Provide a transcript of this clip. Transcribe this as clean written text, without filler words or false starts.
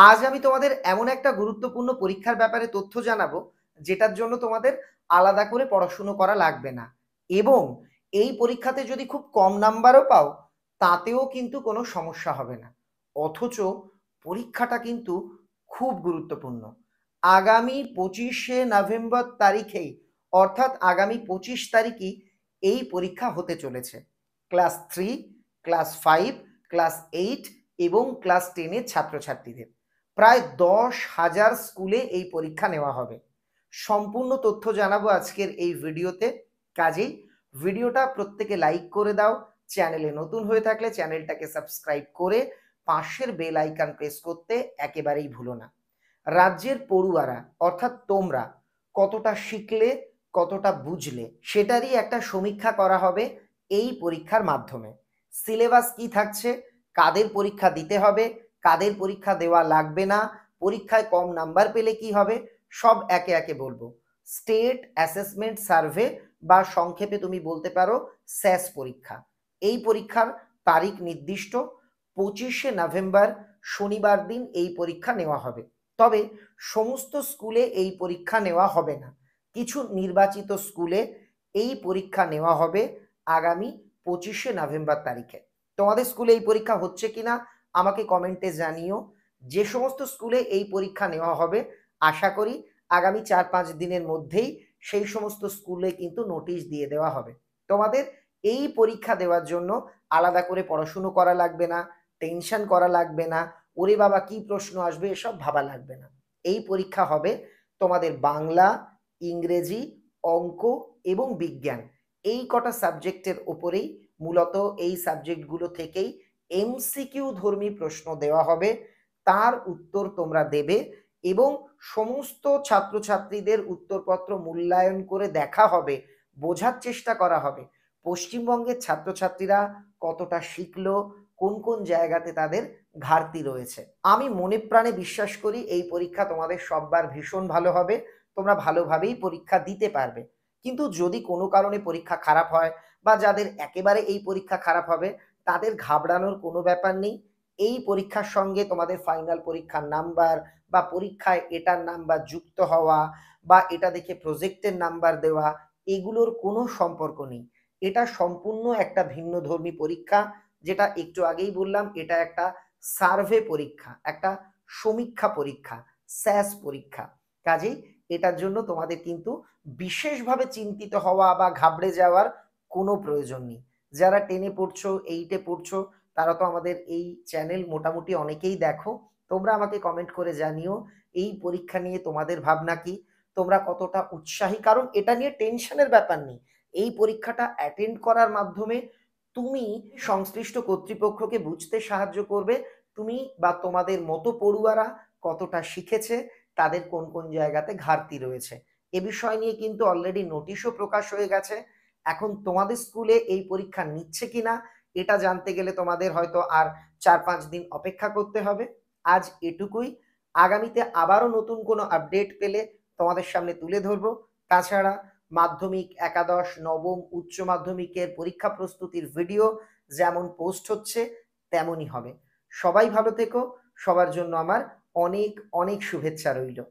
आज आमी तोमादेर एमन एकटा गुरुत्वपूर्ण परीक्षार ब्यापारे तथ्य जानाबो जेटार जोन्नो तोमादेर आलादा करे पढ़ाशोना करा लागबे ना एबं एई परीक्षाते जोदि खूब कम नाम्बारो पाओ तातेओ किन्तु कोनो समस्या होबे ना। अथच परीक्षाटा किन्तु खूब गुरुत्वपूर्ण। आगामी 25 नवेम्बर तारीखेई अर्थात आगामी 25 तारीखई एई परीक्षा होते चलेछे। क्लास 3, क्लास 5, क्लास 8 एवं क्लास 10 छात्र छात्री प्राय 10,000 स्कूले परीक्षा नेওয়া হবে। सम्पूर्ण तथ्य जानाबो आजकेर এই ভিডিওতে। কাজেই ভিডিওটা প্রত্যেকে লাইক করে দাও, চ্যানেলে নতুন হয়ে থাকলে চ্যানেলটাকে সাবস্ক্রাইব করে পাশের বেল আইকন প্রেস করতে একেবারেই ভুলো না। রাজ্যের পড়ুয়ারা অর্থাৎ তোমরা কতটা শিখলে কতটা বুঝলে সেটারই একটা সমীক্ষা করা হবে এই পরীক্ষার মাধ্যমে। সিলেবাস কি থাকছে, কাদের পরীক্ষা দিতে হবে, কাদের পরীক্ষা দেওয়া লাগবে না, পরীক্ষায় কম নাম্বার পেলে কি হবে, সব একে একে বলবো। স্টেট অ্যাসেসমেন্ট সার্ভে বা সংক্ষেপে তুমি বলতে পারো স্যাস পরীক্ষা। এই পরীক্ষার তারিখ নির্দিষ্ট 25 নভেম্বর শনিবার দিন এই পরীক্ষা নেওয়া হবে। তবে সমস্ত স্কুলে এই পরীক্ষা নেওয়া হবে না, কিছু নির্বাচিত স্কুলে এই পরীক্ষা নেওয়া হবে আগামী 25 নভেম্বর তারিখে। তোমাদের স্কুলে এই পরীক্ষা হচ্ছে কিনা আমাকে কমেন্টে জানিও। যে সমস্ত স্কুলে এই পরীক্ষা নেওয়া হবে আশা করি আগামী 4-5 দিনের মধ্যেই সেই সমস্ত স্কুলে কিন্তু নোটিশ দিয়ে দেওয়া হবে। তোমাদের এই পরীক্ষা দেওয়ার জন্য আলাদা করে পড়াশোনা করা লাগবে না, টেনশন করা লাগবে না, ওরে বাবা কি প্রশ্ন আসবে এসব ভাবা লাগবে না। এই পরীক্ষা হবে তোমাদের বাংলা, ইংরেজি, অঙ্ক এবং বিজ্ঞান এই কটা সাবজেক্টের উপরেই। মূলত এই সাবজেক্টগুলো থেকেই এমসিকিউ ধর্মী প্রশ্ন দেওয়া হবে, তার উত্তর তোমরা দেবে এবং সমস্ত ছাত্রছাত্রীদের উত্তরপত্র মূল্যায়ন করে দেখা হবে, বোঝার চেষ্টা করা হবে পশ্চিমবঙ্গের ছাত্রছাত্রীরা কতটা শিখলো, কোন কোন জায়গাতে তাদের ঘাটতি রয়েছে। আমি মনে প্রাণে বিশ্বাস করি এই পরীক্ষা তোমাদের সববার ভীষণ ভালো হবে, তোমরা ভালোভাবেই পরীক্ষা দিতে পারবে। কিন্তু যদি কোনো কারণে পরীক্ষা খারাপ হয় বা যাদের একেবারে এই পরীক্ষা খারাপ হবে তাদের ঘাবড়ানোর কোনো ব্যাপার নেই। এই পরীক্ষার সঙ্গে তোমাদের ফাইনাল পরীক্ষার নাম্বার বা পরীক্ষায় এটার নাম্বার যুক্ত হওয়া বা এটা দেখে প্রজেক্টের নাম্বার দেওয়া এগুলোর কোনো সম্পর্ক নেই। এটা সম্পূর্ণ একটা ভিন্নধর্মী পরীক্ষা, যেটা একটু আগেই বললাম এটা একটা সার্ভে পরীক্ষা, একটা সমীক্ষা পরীক্ষা, স্যাস পরীক্ষা। কাজেই এটার জন্য তোমাদের কিন্তু বিশেষভাবে চিন্তিত হওয়া বা ঘাবড়ে যাওয়ার কোনো প্রয়োজন নেই। যারা 10-এ পড়ছো, 8-এ পড়ছো তারা তো আমাদের এই চ্যানেল মোটামুটি অনেকেই দেখো, তোমরা আমাকে কমেন্ট করে জানিও এই পরীক্ষা নিয়ে তোমাদের ভাবনা কি, তোমরা কতটা উৎসাহী। কারণ এটা নিয়ে টেনশনের ব্যাপার নেই। এই পরীক্ষাটা অ্যাটেন্ড করার মাধ্যমে তুমি সংশ্লিষ্ট কর্তৃপক্ষকে বুঝতে সাহায্য করবে তুমি বা তোমাদের মতো পড়ুয়ারা কতটা শিখেছে, তাদের কোন কোন জায়গাতে ঘাটতি রয়েছে। এ বিষয় নিয়ে কিন্তু অলরেডি নোটিশও প্রকাশ হয়ে গেছে। এখন তোমাদের স্কুলে এই পরীক্ষা নিচ্ছে কিনা এটা জানতে গেলে তোমাদের হয়তো আর 4-5 দিন অপেক্ষা করতে হবে। আজ এটুকুই, আগামীতে আবারও নতুন কোনো আপডেট পেলে তোমাদের সামনে তুলে ধরবো। তাছাড়া মাধ্যমিক, একাদশ, নবম, উচ্চ মাধ্যমিকের পরীক্ষা প্রস্তুতির ভিডিও যেমন পোস্ট হচ্ছে তেমনই হবে। সবাই ভালো থেকো, সবার জন্য আমার অনেক অনেক শুভেচ্ছা রইল।